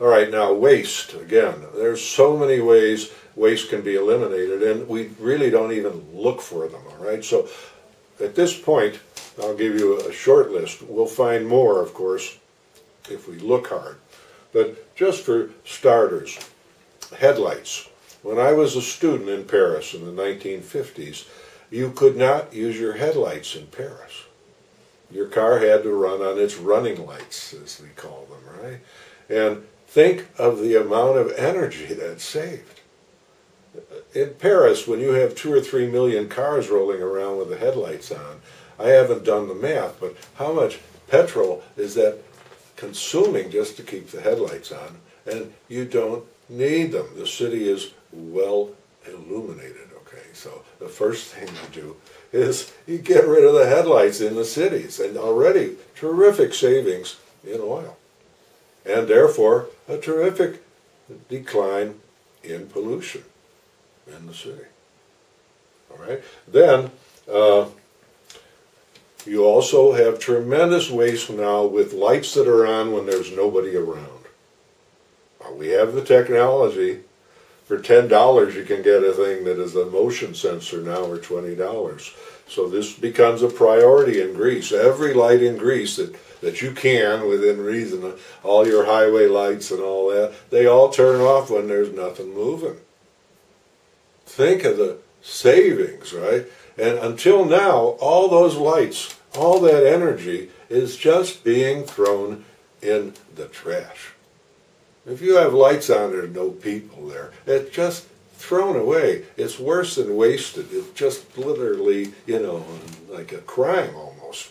All right, now waste, again, there's so many ways waste can be eliminated, and we really don't even look for them, all right? So at this point, I'll give you a short list. We'll find more, of course, if we look hard. But just for starters, headlights. When I was a student in Paris in the 1950s, you could not use your headlights in Paris. Your car had to run on its running lights, as we call them, right? And think of the amount of energy that's saved. In Paris, when you have 2 or 3 million cars rolling around with the headlights on, I haven't done the math, but how much petrol is that consuming just to keep the headlights on? And you don't need them. The city is well illuminated, okay? So the first thing you do is you get rid of the headlights in the cities, and already terrific savings in oil, and therefore a terrific decline in pollution in the city. All right, then you also have tremendous waste now with lights that are on when there's nobody around. We have the technology. For $10 you can get a thing that is a motion sensor now, or $20. So this becomes a priority in Greece. Every light in Greece that you can, within reason, all your highway lights and all that, they all turn off when there's nothing moving. Think of the savings, right? And until now, all those lights, all that energy is just being thrown in the trash. If you have lights on, there's no people there. It's just thrown away. It's worse than wasted. It's just literally, you know, like a crime almost.